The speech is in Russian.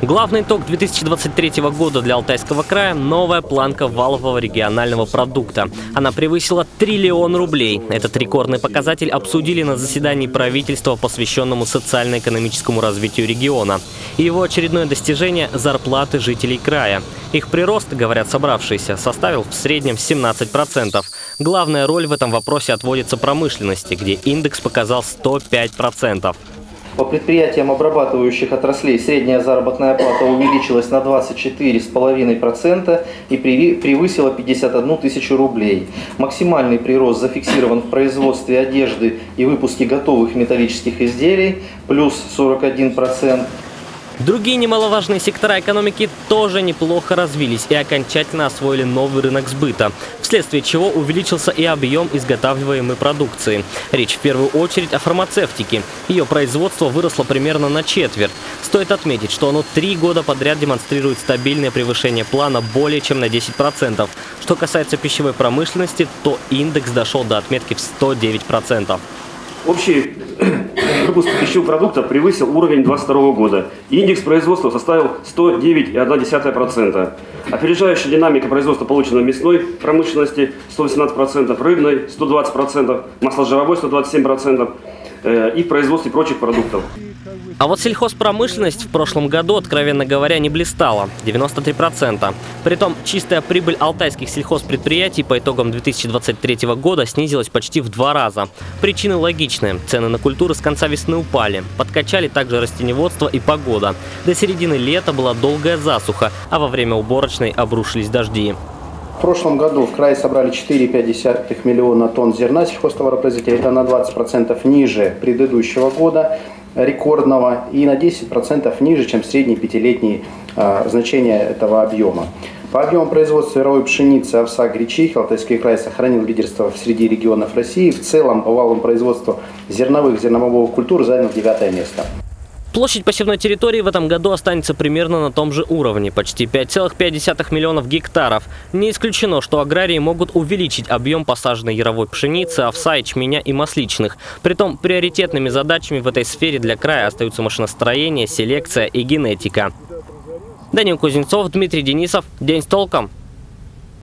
Главный итог 2023 года для Алтайского края – новая планка валового регионального продукта. Она превысила триллион рублей. Этот рекордный показатель обсудили на заседании правительства, посвященному социально-экономическому развитию региона. И его очередное достижение – зарплаты жителей края. Их прирост, говорят собравшиеся, составил в среднем 17%. Главная роль в этом вопросе отводится промышленности, где индекс показал 105%. По предприятиям обрабатывающих отраслей средняя заработная плата увеличилась на 24,5% и превысила 51 тысячу рублей. Максимальный прирост зафиксирован в производстве одежды и выпуске готовых металлических изделий – плюс 41%. Другие немаловажные сектора экономики тоже неплохо развились и окончательно освоили новый рынок сбыта, вследствие чего увеличился и объем изготавливаемой продукции. Речь в первую очередь о фармацевтике. Ее производство выросло примерно на четверть. Стоит отметить, что оно 3 года подряд демонстрирует стабильное превышение плана более чем на 10%. Что касается пищевой промышленности, то индекс дошел до отметки в 109%. Общий выпуск пищевых продуктов превысил уровень 2022 года. Индекс производства составил 109,1%. Опережающая динамика производства получена мясной промышленности 118%, рыбной 120%, масложировой 127% и в производстве прочих продуктов. А вот сельхозпромышленность в прошлом году, откровенно говоря, не блистала – 93%. Притом чистая прибыль алтайских сельхозпредприятий по итогам 2023 года снизилась почти в 2 раза. Причины логичны – цены на культуры с конца весны упали, подкачали также растениеводство и погода. До середины лета была долгая засуха, а во время уборочной обрушились дожди. В прошлом году в крае собрали 4,5 миллиона тонн зерна сельхозтоваропроизводителей. Это на 20% ниже предыдущего года рекордного и на 10% ниже, чем средние 5-летние значения этого объема. По объему производства яровой пшеницы, овса, гречихи Алтайский край сохранил лидерство среди регионов России. В целом по валовому производству зерновых и зерновых культур занял 9-е место. Площадь посевной территории в этом году останется примерно на том же уровне – почти 5,5 миллионов гектаров. Не исключено, что аграрии могут увеличить объем посаженной яровой пшеницы, овса, ячменя и масличных. Притом приоритетными задачами в этой сфере для края остаются машиностроение, селекция и генетика. Даниил Кузнецов, Дмитрий Денисов. День с толком.